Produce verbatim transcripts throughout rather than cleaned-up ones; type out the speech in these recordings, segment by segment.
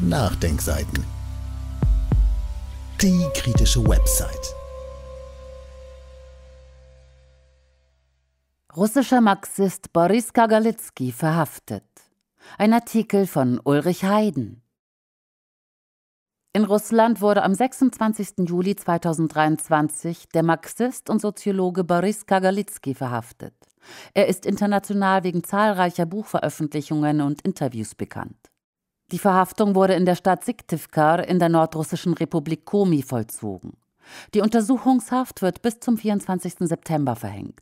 NachDenkSeiten. Die kritische Website. Russischer Marxist Boris Kagarlitsky verhaftet. Ein Artikel von Ulrich Heyden. In Russland wurde am sechsundzwanzigsten Juli zweitausenddreiundzwanzig der Marxist und Soziologe Boris Kagarlitsky verhaftet. Er ist international wegen zahlreicher Buchveröffentlichungen und Interviews bekannt. Die Verhaftung wurde in der Stadt Syktywkar in der nordrussischen Republik Komi vollzogen. Die Untersuchungshaft wird bis zum vierundzwanzigsten September verhängt.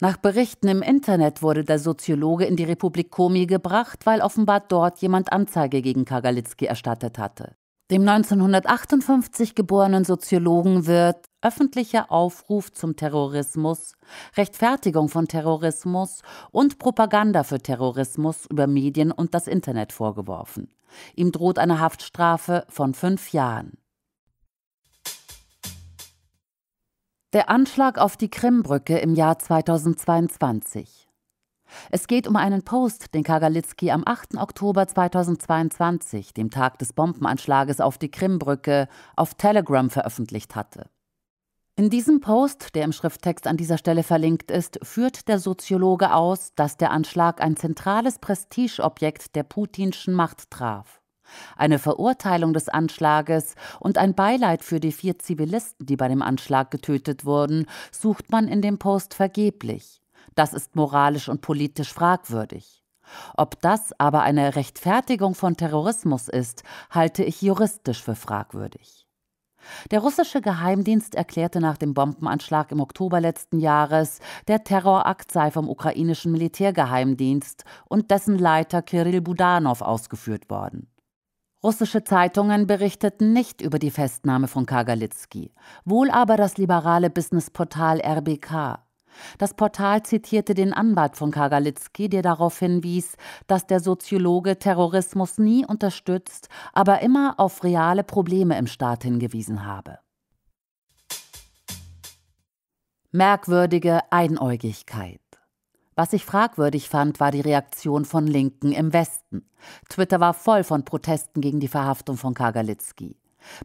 Nach Berichten im Internet wurde der Soziologe in die Republik Komi gebracht, weil offenbar dort jemand Anzeige gegen Kagarlitsky erstattet hatte. Dem neunzehnhundertachtundfünfzig geborenen Soziologen wird öffentlicher Aufruf zum Terrorismus, Rechtfertigung von Terrorismus und Propaganda für Terrorismus über Medien und das Internet vorgeworfen. Ihm droht eine Haftstrafe von fünf Jahren. Der Anschlag auf die Krimbrücke im Jahr zweitausendzweiundzwanzig. Es geht um einen Post, den Kagarlitsky am achten Oktober zweitausendzweiundzwanzig, dem Tag des Bombenanschlages auf die Krimbrücke, auf Telegram veröffentlicht hatte. In diesem Post, der im Schrifttext an dieser Stelle verlinkt ist, führt der Soziologe aus, dass der Anschlag ein zentrales Prestigeobjekt der putinschen Macht traf. Eine Verurteilung des Anschlages und ein Beileid für die vier Zivilisten, die bei dem Anschlag getötet wurden, sucht man in dem Post vergeblich. Das ist moralisch und politisch fragwürdig. Ob das aber eine Rechtfertigung von Terrorismus ist, halte ich juristisch für fragwürdig. Der russische Geheimdienst erklärte nach dem Bombenanschlag im Oktober letzten Jahres, der Terrorakt sei vom ukrainischen Militärgeheimdienst und dessen Leiter Kirill Budanov ausgeführt worden. Russische Zeitungen berichteten nicht über die Festnahme von Kagarlitsky, wohl aber das liberale Businessportal R B K. Das Portal zitierte den Anwalt von Kagarlitsky, der darauf hinwies, dass der Soziologe Terrorismus nie unterstützt, aber immer auf reale Probleme im Staat hingewiesen habe. Merkwürdige Einäugigkeit. Was ich fragwürdig fand, war die Reaktion von Linken im Westen. Twitter war voll von Protesten gegen die Verhaftung von Kagarlitsky.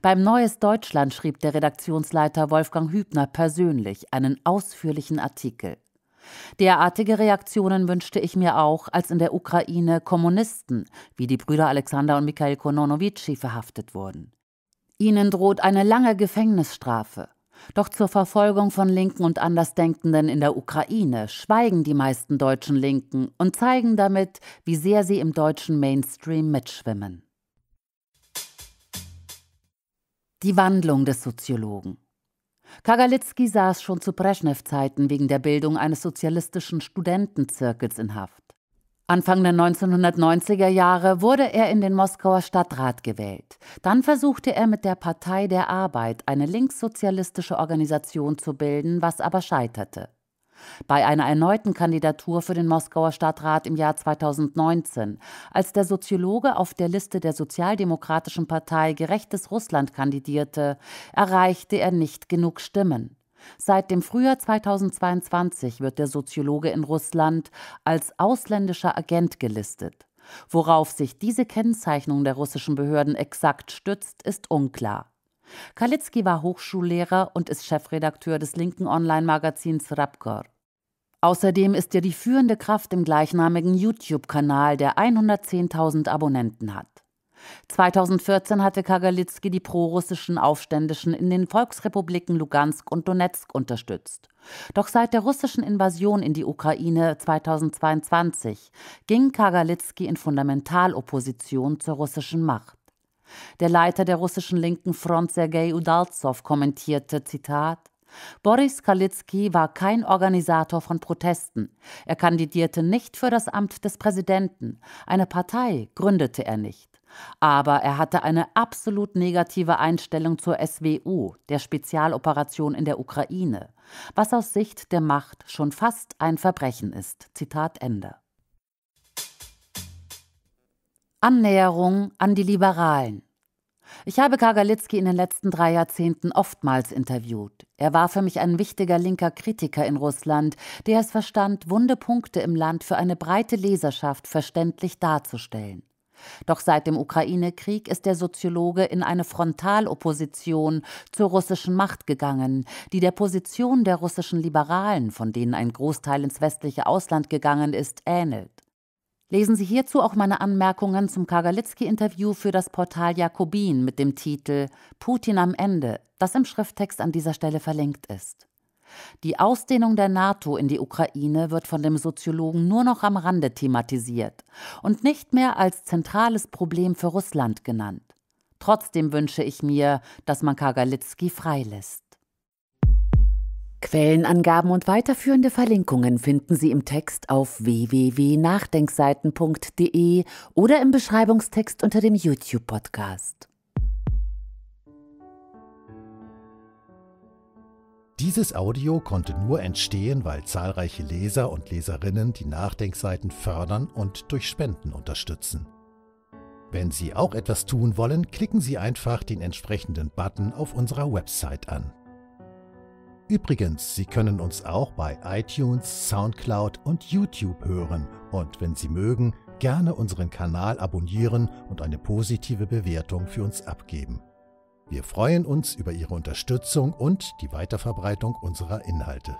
Beim Neues Deutschland schrieb der Redaktionsleiter Wolfgang Hübner persönlich einen ausführlichen Artikel. Derartige Reaktionen wünschte ich mir auch, als in der Ukraine Kommunisten wie die Brüder Alexander und Mikhail Kononowitschi verhaftet wurden. Ihnen droht eine lange Gefängnisstrafe. Doch zur Verfolgung von Linken und Andersdenkenden in der Ukraine schweigen die meisten deutschen Linken und zeigen damit, wie sehr sie im deutschen Mainstream mitschwimmen. Die Wandlung des Soziologen. Kagarlitsky saß schon zu Breschnew-Zeiten wegen der Bildung eines sozialistischen Studentenzirkels in Haft. Anfang der neunzehnhundertneunziger Jahre wurde er in den Moskauer Stadtrat gewählt. Dann versuchte er mit der Partei der Arbeit eine linkssozialistische Organisation zu bilden, was aber scheiterte. Bei einer erneuten Kandidatur für den Moskauer Stadtrat im Jahr zweitausendneunzehn, als der Soziologe auf der Liste der Sozialdemokratischen Partei Gerechtes Russland kandidierte, erreichte er nicht genug Stimmen. Seit dem Frühjahr zweitausendzweiundzwanzig wird der Soziologe in Russland als ausländischer Agent gelistet. Worauf sich diese Kennzeichnung der russischen Behörden exakt stützt, ist unklar. Kagarlitsky war Hochschullehrer und ist Chefredakteur des linken Online-Magazins Rabkor. Außerdem ist er die führende Kraft im gleichnamigen YouTube-Kanal, der hundertzehntausend Abonnenten hat. zweitausendvierzehn hatte Kagarlitsky die prorussischen Aufständischen in den Volksrepubliken Lugansk und Donezk unterstützt. Doch seit der russischen Invasion in die Ukraine zweitausendzweiundzwanzig ging Kagarlitsky in Fundamentalopposition zur russischen Macht. Der Leiter der russischen linken Front Sergei Udaltsov kommentierte, Zitat, Boris Kagarlitsky war kein Organisator von Protesten. Er kandidierte nicht für das Amt des Präsidenten. Eine Partei gründete er nicht. Aber er hatte eine absolut negative Einstellung zur S W O, der Spezialoperation in der Ukraine, was aus Sicht der Macht schon fast ein Verbrechen ist. Zitat Ende. Annäherung an die Liberalen. Ich habe Kagarlitsky in den letzten drei Jahrzehnten oftmals interviewt. Er war für mich ein wichtiger linker Kritiker in Russland, der es verstand, wunde Punkte im Land für eine breite Leserschaft verständlich darzustellen. Doch seit dem Ukraine-Krieg ist der Soziologe in eine Frontalopposition zur russischen Macht gegangen, die der Position der russischen Liberalen, von denen ein Großteil ins westliche Ausland gegangen ist, ähnelt. Lesen Sie hierzu auch meine Anmerkungen zum Kagarlitsky-Interview für das Portal Jacobin mit dem Titel »Putin am Ende«, das im Schrifttext an dieser Stelle verlinkt ist. Die Ausdehnung der NATO in die Ukraine wird von dem Soziologen nur noch am Rande thematisiert und nicht mehr als zentrales Problem für Russland genannt. Trotzdem wünsche ich mir, dass man Kagarlitsky freilässt. Quellenangaben und weiterführende Verlinkungen finden Sie im Text auf w w w punkt nachdenkseiten punkt de oder im Beschreibungstext unter dem YouTube-Podcast. Dieses Audio konnte nur entstehen, weil zahlreiche Leser und Leserinnen die Nachdenkseiten fördern und durch Spenden unterstützen. Wenn Sie auch etwas tun wollen, klicken Sie einfach den entsprechenden Button auf unserer Website an. Übrigens, Sie können uns auch bei iTunes, Soundcloud und YouTube hören und wenn Sie mögen, gerne unseren Kanal abonnieren und eine positive Bewertung für uns abgeben. Wir freuen uns über Ihre Unterstützung und die Weiterverbreitung unserer Inhalte.